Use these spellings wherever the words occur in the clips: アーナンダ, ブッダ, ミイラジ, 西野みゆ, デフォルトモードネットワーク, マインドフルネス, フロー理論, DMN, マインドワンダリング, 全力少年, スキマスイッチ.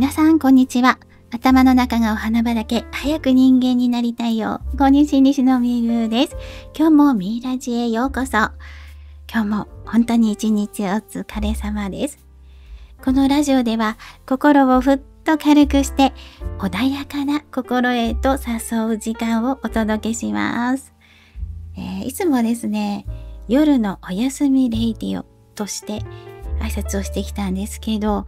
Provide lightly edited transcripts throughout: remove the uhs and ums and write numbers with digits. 皆さん、こんにちは。頭の中がお花畑、早く人間になりたいよ。こんにちは、西野みゆです。今日もミイラジへようこそ。今日も本当に一日お疲れ様です。このラジオでは、心をふっと軽くして、穏やかな心へと誘う時間をお届けします。いつもですね、夜のおやすみレイディオとして挨拶をしてきたんですけど、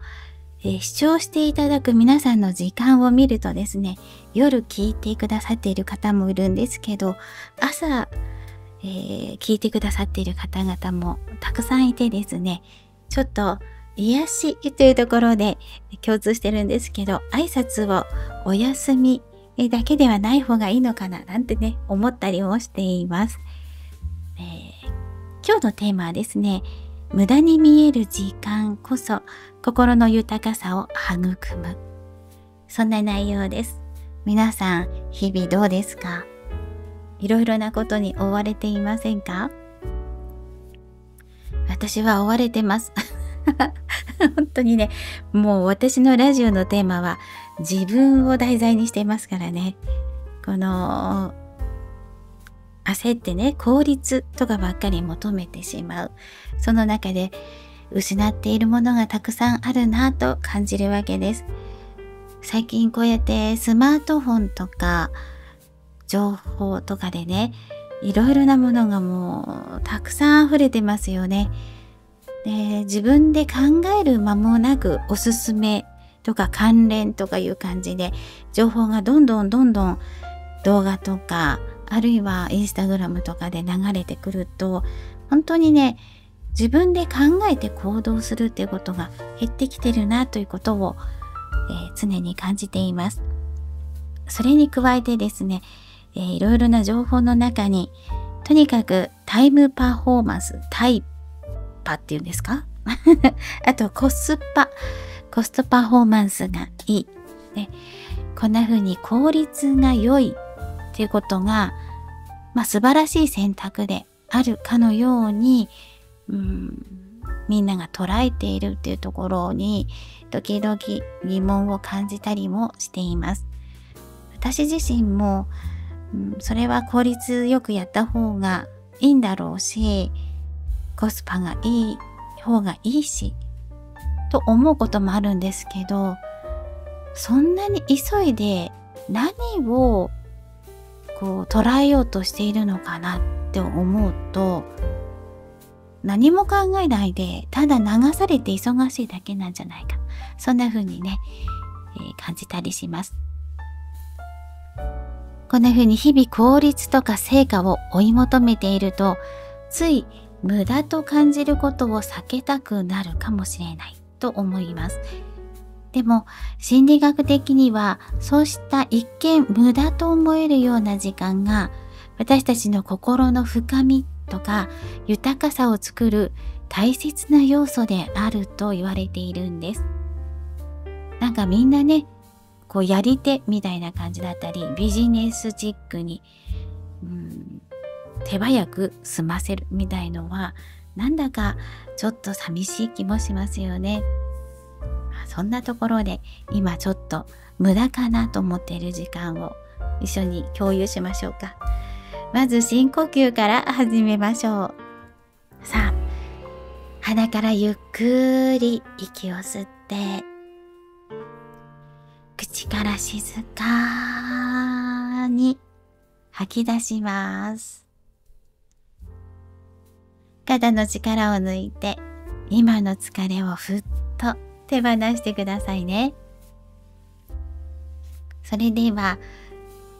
視聴していただく皆さんの時間を見るとですね、夜聞いてくださっている方もいるんですけど、朝、聞いてくださっている方々もたくさんいてですね、ちょっと癒しというところで共通してるんですけど、挨拶をお休みだけではない方がいいのかななんてね、思ったりもしています。今日のテーマはですね、無駄に見える時間こそ心の豊かさを育む。そんな内容です。皆さん、日々どうですか？いろいろなことに追われていませんか？私は追われてます。本当にね、もう私のラジオのテーマは自分を題材にしていますからね。この焦ってね、効率とかばっかり求めてしまう。その中で失っているものがたくさんあるなぁと感じるわけです。最近こうやってスマートフォンとか情報とかでね、いろいろなものがもうたくさん溢れてますよね。で、自分で考える間もなくおすすめとか関連とかいう感じで情報がどんどん動画とかあるいはインスタグラムとかで流れてくると、本当にね、自分で考えて行動するっていうことが減ってきてるなということを、常に感じています。それに加えてですね、いろいろな情報の中に、とにかくタイムパフォーマンス、タイパっていうんですかあとコストパフォーマンスがいい。ね、こんな風に効率が良いっていうことが、素晴らしい選択であるかのように、みんなが捉えているっていうところに時々疑問を感じたりもしています。私自身も、それは効率よくやった方がいいんだろうし、コスパがいい方がいいしと思うこともあるんですけど、そんなに急いで何を捉えようとしているのかなって思うと、何も考えないでただ流されて忙しいだけなんじゃないか、そんな風にね、感じたりします。こんな風に日々効率とか成果を追い求めていると、つい無駄と感じることを避けたくなるかもしれないと思います。でも心理学的には、そうした一見無駄と思えるような時間が私たちの心の深みとか豊かさを作る大切な要素であると言われているんです。なんかみんなね、やり手みたいな感じだったり、ビジネスチックに、手早く済ませるみたいのは、なんだかちょっと寂しい気もしますよね。そんなところで、今ちょっと無駄かなと思っている時間を一緒に共有しましょうか。まず深呼吸から始めましょう。さあ、鼻からゆっくり息を吸って、口から静かに吐き出します。肩の力を抜いて、今の疲れをふっと手放してくださいね。それでは、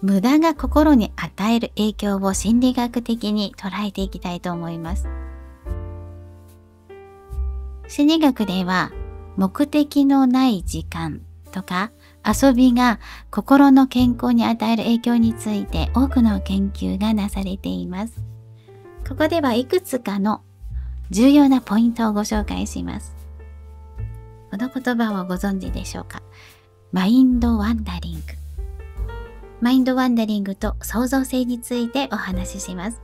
無駄が心に与える影響を心理学的に捉えていきたいと思います。心理学では、目的のない時間とか遊びが心の健康に与える影響について多くの研究がなされています。ここではいくつかの重要なポイントをご紹介します。この言葉をご存知でしょうか？マインドワンダリング。マインドワンダリングと創造性についてお話しします。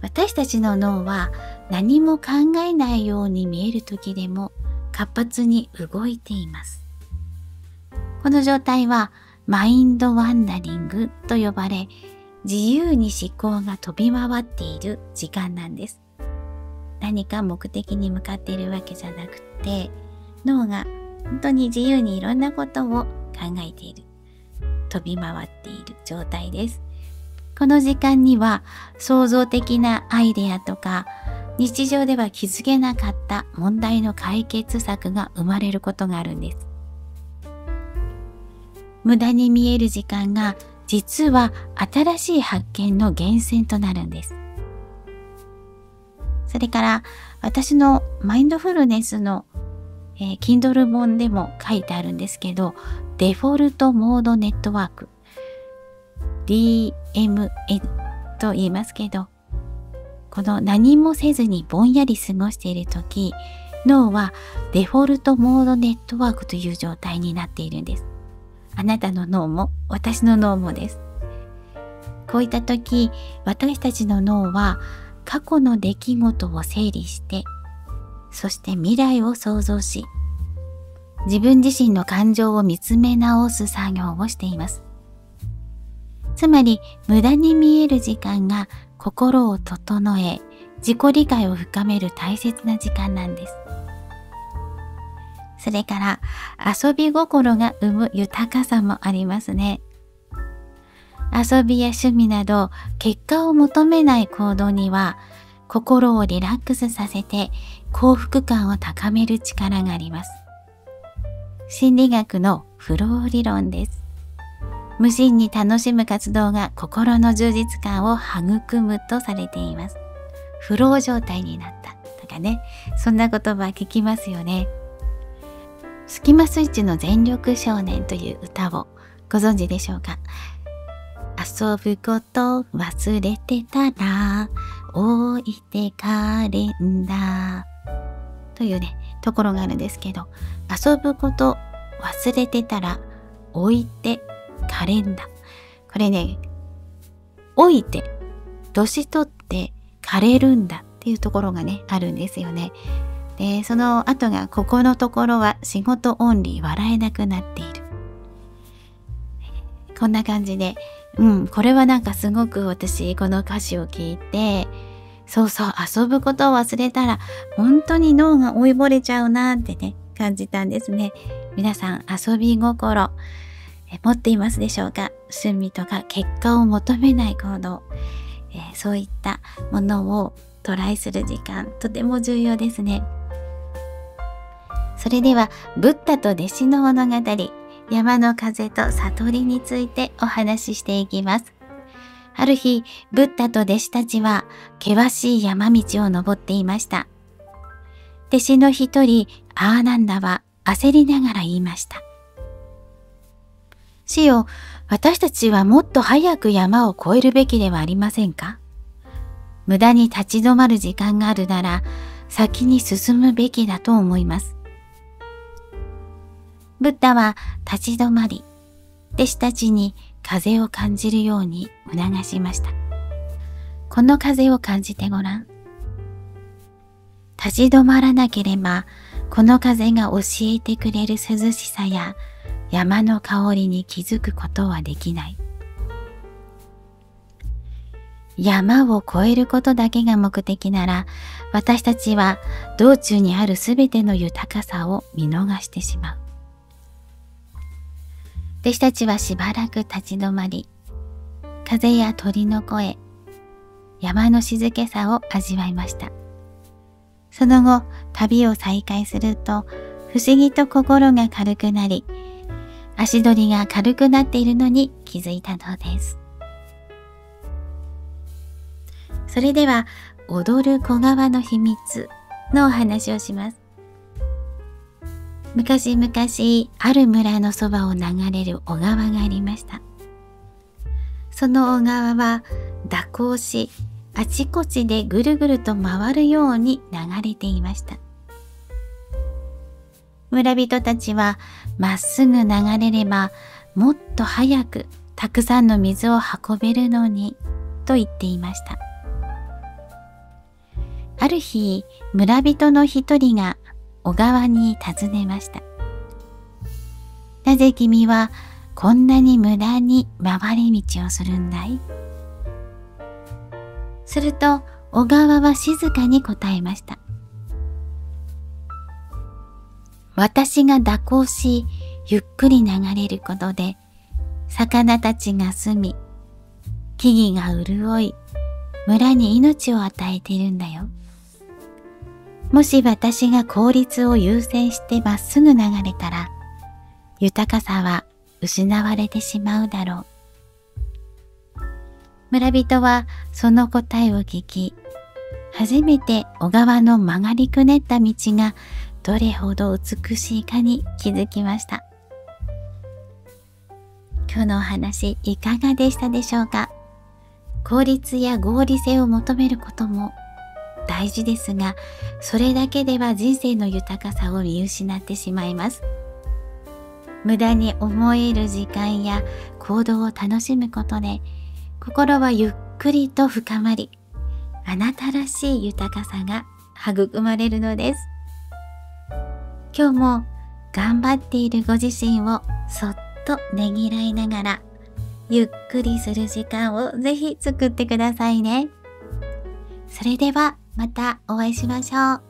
私たちの脳は何も考えないように見える時でも活発に動いています。この状態はマインドワンダリングと呼ばれ、自由に思考が飛び回っている時間なんです。何か目的に向かっているわけじゃなくて、脳が本当に自由にいろんなことを考えている、飛び回っている状態です。この時間には創造的なアイデアとか、日常では気づけなかった問題の解決策が生まれることがあるんです。無駄に見える時間が実は新しい発見の源泉となるんです。それから私のマインドフルネスの、Kindle 本でも書いてあるんですけど、デフォルトモードネットワーク DMN と言いますけど、この何もせずにぼんやり過ごしている時、脳はデフォルトモードネットワークという状態になっているんです。あなたの脳も私の脳もです。こういった時、私たちの脳は過去の出来事を整理して、そして未来を想像し、自分自身の感情を見つめ直す作業をしています。つまり、無駄に見える時間が心を整え、自己理解を深める大切な時間なんです。それから遊び心が生む豊かさもありますね。遊びや趣味など結果を求めない行動には、心をリラックスさせて幸福感を高める力があります。心理学のフロー理論です。無心に楽しむ活動が心の充実感を育むとされています。フロー状態になったとかね、そんな言葉聞きますよね。スキマスイッチの全力少年という歌をご存知でしょうか。遊ぶこと忘れてたら置いてかれんだというね、ところがあるんですけど、遊ぶこと忘れてたら置いてかれんだ。これね、置いて、年取ってかれるんだっていうところがね、あるんですよね。その後が、ここのところは仕事オンリー、笑えなくなっている。こんな感じで、これはなんかすごく私、この歌詞を聞いて、そうそう、遊ぶことを忘れたら、本当に脳が老いぼれちゃうなってね、感じたんですね。皆さん、遊び心、持っていますでしょうか？趣味とか結果を求めない行動、そういったものをトライする時間、とても重要ですね。それでは、ブッダと弟子の物語、山の風と悟りについてお話ししていきます。ある日、ブッダと弟子たちは険しい山道を登っていました。弟子の一人、アーナンダは焦りながら言いました。師よ、私たちはもっと早く山を越えるべきではありませんか？無駄に立ち止まる時間があるなら、先に進むべきだと思います。ブッダは立ち止まり、弟子たちに風を感じるように促しました。この風を感じてごらん。立ち止まらなければ、この風が教えてくれる涼しさや山の香りに気づくことはできない。山を越えることだけが目的なら、私たちは道中にあるすべての豊かさを見逃してしまう。弟子たちはしばらく立ち止まり、風や鳥の声、山の静けさを味わいました。その後、旅を再開すると、不思議と心が軽くなり、足取りが軽くなっているのに気づいたのです。それでは、踊る小川の秘密のお話をします。昔々、ある村のそばを流れる小川がありました。その小川は蛇行し、あちこちでぐるぐると回るように流れていました。村人たちは、まっすぐ流れれば、もっと早くたくさんの水を運べるのに、と言っていました。ある日、村人の一人が小川に訪ねました。なぜ君はこんなに無駄に回り道をするんだい？すると小川は静かに答えました。私が蛇行し、ゆっくり流れることで、魚たちが住み、木々が潤い、村に命を与えているんだよ。もし私が効率を優先してまっすぐ流れたら、豊かさは失われてしまうだろう。村人はその答えを聞き、初めて小川の曲がりくねった道がどれほど美しいかに気づきました。今日のお話いかがでしたでしょうか？効率や合理性を求めることも大事ですが、それだけでは人生の豊かさを見失ってしまいます。無駄に思える時間や行動を楽しむことで、心はゆっくりと深まり、あなたらしい豊かさが育まれるのです。今日も頑張っているご自身をそっとねぎらいながら、ゆっくりする時間をぜひ作ってくださいね。それではまたお会いしましょう。